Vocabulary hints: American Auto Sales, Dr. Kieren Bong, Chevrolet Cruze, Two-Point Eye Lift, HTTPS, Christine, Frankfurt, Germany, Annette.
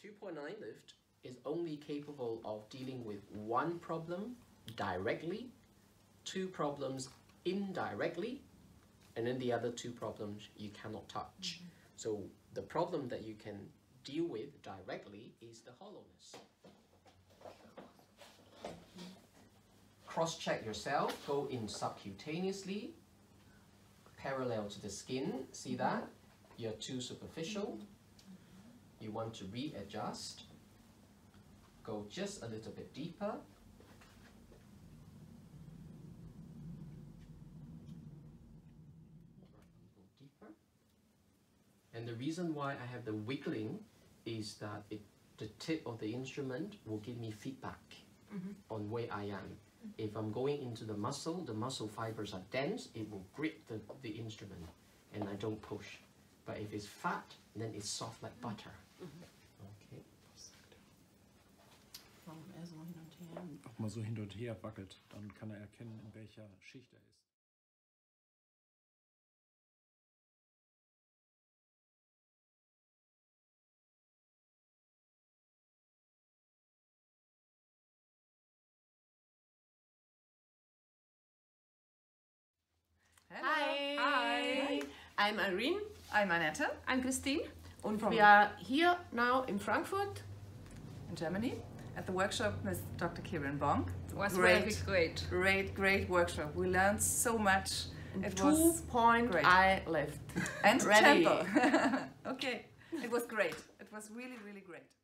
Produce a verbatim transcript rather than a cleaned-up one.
The two point nine lift is only capable of dealing with one problem directly, two problems indirectly, and then the other two problems you cannot touch. Mm-hmm. So the problem that you can deal with directly is the hollowness. Cross-check yourself, go in subcutaneously, parallel to the skin, see that? You're too superficial, you want to readjust, go just a little bit deeper. deeper. And the reason why I have the wiggling is that it, the tip of the instrument will give me feedback mm-hmm. on where I am. If I'm going into the muscle, the muscle fibers are dense, it will grip the, the instrument and I don't push. But if it's fat, then it's soft like butter. Okay. Warum er so hin und her? Auch mal so hin und her wackelt, dann kann er erkennen, in welcher Schicht er ist. Hi. Hi! I'm Irene. I'm Annette. I'm Christine. And we are here now in Frankfurt, in Germany, at the workshop with Doctor Kieren Bong. It was great, really great. Great, great workshop. We learned so much. It Two was point great. I left. And tempo. Okay. It was great. It was really, really great.